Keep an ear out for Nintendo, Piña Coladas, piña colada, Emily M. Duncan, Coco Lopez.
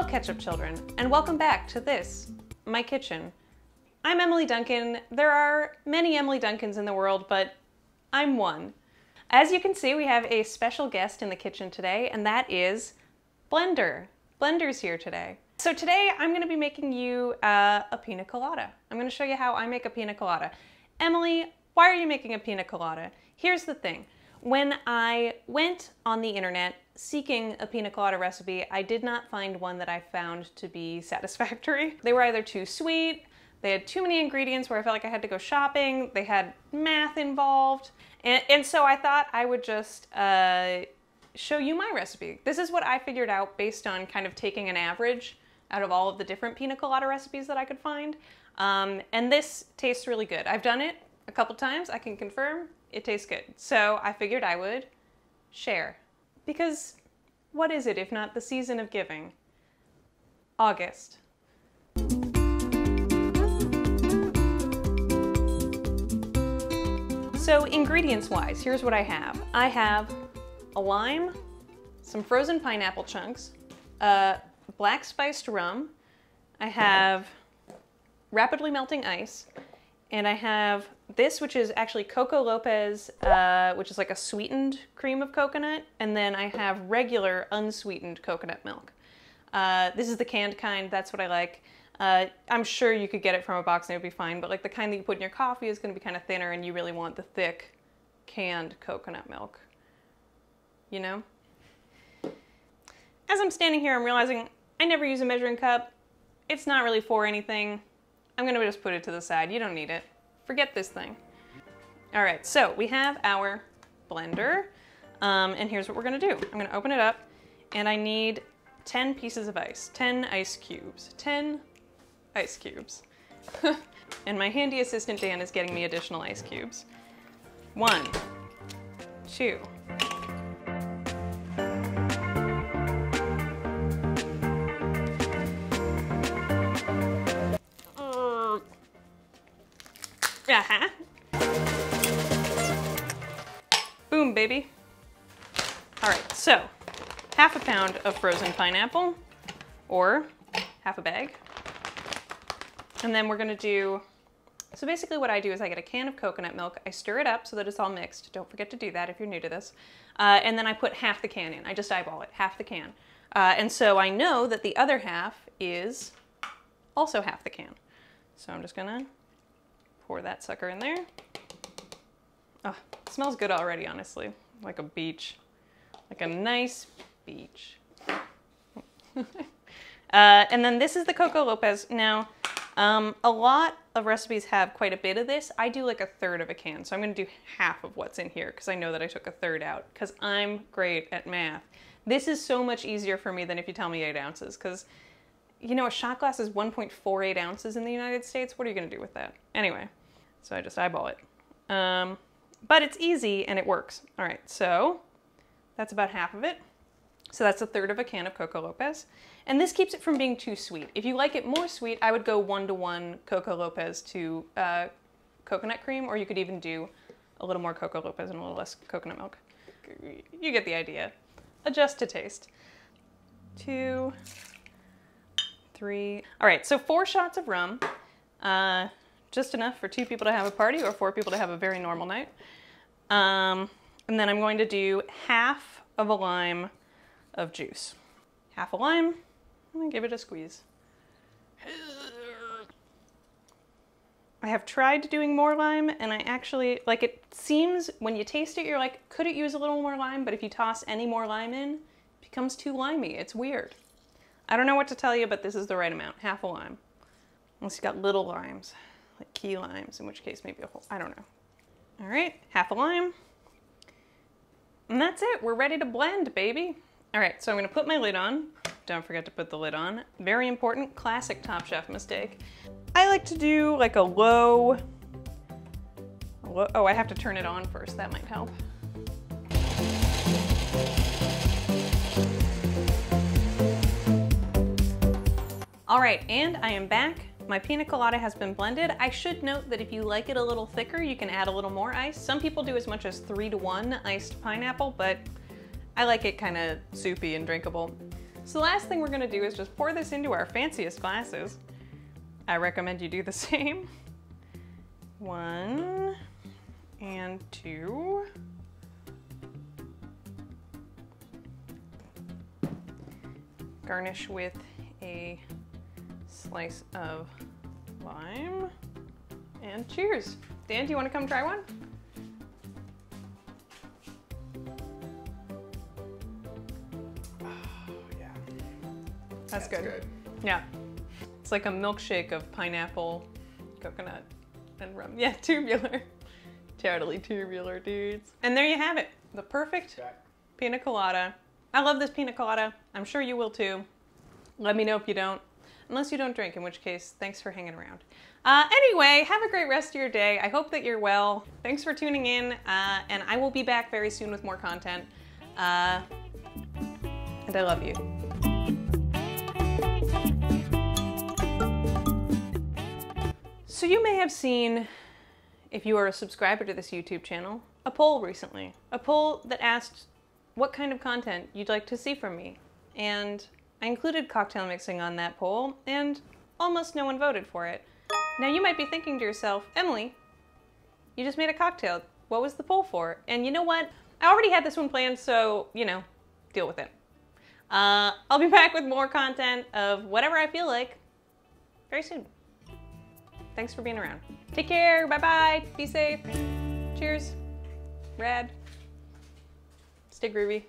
Hello ketchup children, and welcome back to this, my kitchen. I'm Emily Duncan. There are many Emily Duncans in the world, but I'm one. As you can see, we have a special guest in the kitchen today, and that is Blender. Blender's here today. So today I'm going to be making you a piña colada. I'm going to show you how I make a piña colada. Emily, why are you making a piña colada? Here's the thing. When I went on the internet seeking a piña colada recipe, I did not find one that I found to be satisfactory. They were either too sweet, they had too many ingredients where I felt like I had to go shopping, they had math involved, and so I thought I would just show you my recipe. This is what I figured out based on kind of taking an average out of all of the different piña colada recipes that I could find, and this tastes really good. I've done it a couple times, I can confirm. It tastes good. So I figured I would share. Because what is it if not the season of giving? August. So ingredients-wise, here's what I have. I have a lime, some frozen pineapple chunks, black spiced rum, I have rapidly melting ice, and I have this, which is actually Coco Lopez, which is like a sweetened cream of coconut, and then I have regular unsweetened coconut milk. This is the canned kind, that's what I like. I'm sure you could get it from a box and it would be fine, but like the kind that you put in your coffee is gonna be kind of thinner and you really want the thick canned coconut milk, you know? As I'm standing here, I'm realizing I never use a measuring cup. It's not really for anything. I'm gonna just put it to the side. You don't need it. Forget this thing. All right, so we have our blender, and here's what we're gonna do. I'm gonna open it up, and I need 10 pieces of ice, 10 ice cubes, 10 ice cubes. And my handy assistant, Dan, is getting me additional ice cubes. 1, 2. Boom, baby. All right, so 1/2 pound of frozen pineapple, or 1/2 bag. And then we're gonna do, so basically what I do is I get a can of coconut milk, I stir it up so that it's all mixed. Don't forget to do that if you're new to this. And then I put 1/2 the can in. I just eyeball it, 1/2 the can. And so I know that the other 1/2 is also 1/2 the can. So I'm just gonna pour that sucker in there. Oh, it smells good already, honestly. Like a beach, like a nice beach. And then this is the Coco Lopez. Now, a lot of recipes have quite a bit of this. I do like 1/3 of a can, so I'm gonna do 1/2 of what's in here because I know that I took 1/3 out because I'm great at math. This is so much easier for me than if you tell me 8 ounces because, you know, a shot glass is 1.48 ounces in the United States. What are you gonna do with that? Anyway. So I just eyeball it. But it's easy and it works. All right, so that's about 1/2 of it. So that's 1/3 of a can of Coco Lopez. And this keeps it from being too sweet. If you like it more sweet, I would go 1-to-1 Coco Lopez to coconut cream, or you could even do a little more Coco Lopez and a little less coconut milk. You get the idea. Adjust to taste. 2, 3. All right, so 4 shots of rum. Just enough for 2 people to have a party or 4 people to have a very normal night. And then I'm going to do 1/2 of a lime of juice. 1/2 a lime, I'm gonna give it a squeeze. I have tried doing more lime and I actually, like it seems when you taste it, you're like, could it use a little more lime? But if you toss any more lime in, it becomes too limey, it's weird. I don't know what to tell you, but this is the right amount, 1/2 a lime. Unless you got little limes. Like key limes, in which case maybe a whole, I don't know. All right, 1/2 a lime. And that's it, we're ready to blend, baby. All right, so I'm gonna put my lid on. Don't forget to put the lid on. Very important, classic Top Chef mistake. I like to do like a low, oh, I have to turn it on first, that might help. All right, and I am back. My piña colada has been blended. I should note that if you like it a little thicker, you can add a little more ice. Some people do as much as 3-to-1 iced pineapple, but I like it kind of soupy and drinkable. So the last thing we're gonna do is just pour this into our fanciest glasses. I recommend you do the same. One and two. Garnish with a slice of lime. And cheers. Dan, do you want to come try one? Oh, yeah. That's good. Yeah. It's like a milkshake of pineapple, coconut, and rum. Yeah, tubular. Totally tubular, dudes. And there you have it. The perfect pina colada. I love this pina colada. I'm sure you will too. Let me know if you don't. Unless you don't drink, in which case, thanks for hanging around. Anyway, have a great rest of your day. I hope that you're well. Thanks for tuning in, and I will be back very soon with more content. And I love you. So you may have seen, if you are a subscriber to this YouTube channel, a poll recently. A poll that asked what kind of content you'd like to see from me. And I included cocktail mixing on that poll, and almost no one voted for it. Now you might be thinking to yourself, Emily, you just made a cocktail. What was the poll for? And you know what? I already had this one planned, so, you know, deal with it. I'll be back with more content of whatever I feel like very soon. Thanks for being around. Take care, bye-bye, be safe. Cheers, rad, stay groovy.